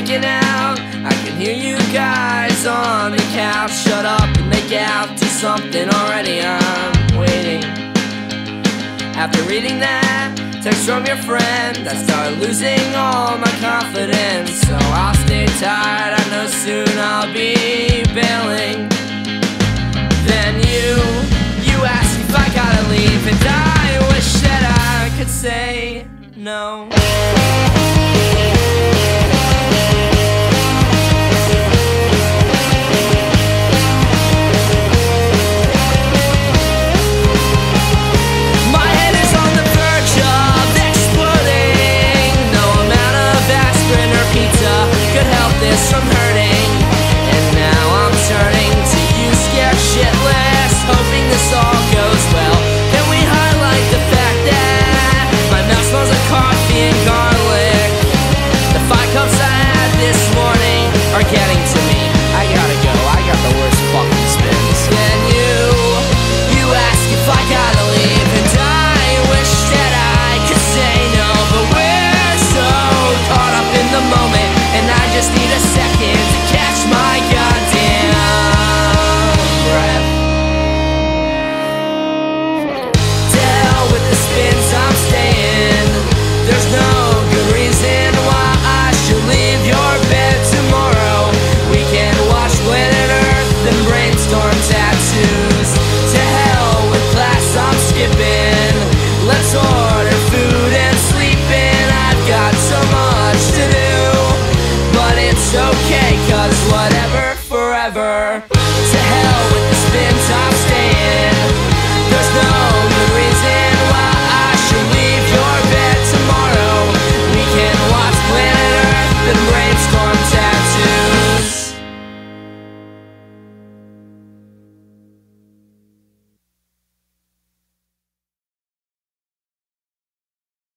making out. I can hear you guys on the couch. Shut up and make out to something already. I'm waiting. After reading that text from your friend, I start losing all my confidence. So I'll stay tired, I know soon I'll be bailing. Then you ask if I gotta leave, and I wish that I could say no.